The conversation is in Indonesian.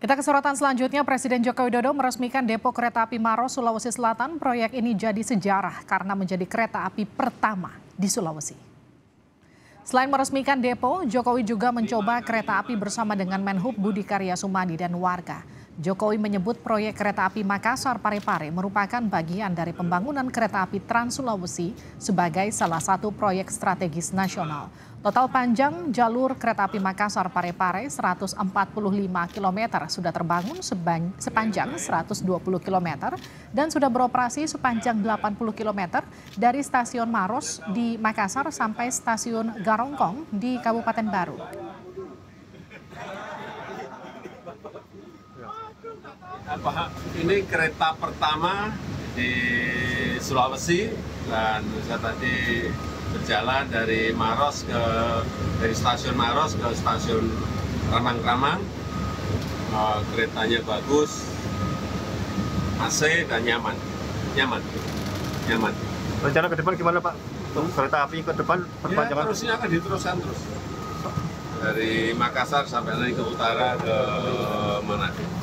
Kita ke sorotan selanjutnya, Presiden Joko Widodo meresmikan depo kereta api Maros, Sulawesi Selatan. Proyek ini jadi sejarah karena menjadi kereta api pertama di Sulawesi. Selain meresmikan depo, Jokowi juga mencoba kereta api bersama dengan Menhub Budi Karya Sumadi dan warga. Jokowi menyebut proyek kereta api Makassar Parepare merupakan bagian dari pembangunan kereta api Trans Sulawesi sebagai salah satu proyek strategis nasional. Total panjang jalur kereta api Makassar Parepare 145 km sudah terbangun sepanjang 120 km dan sudah beroperasi sepanjang 80 km dari stasiun Maros di Makassar sampai stasiun Garongkong di Kabupaten Barru. Ini kereta pertama di Sulawesi dan saya tadi berjalan dari stasiun Maros ke stasiun Ramang-Ramang. Keretanya bagus, AC dan nyaman. Rencana ke depan gimana Pak? Kereta api ke depan perpanjangan? Ya, terusnya akan diteruskan terus dari Makassar sampai lagi ke utara ke Manado.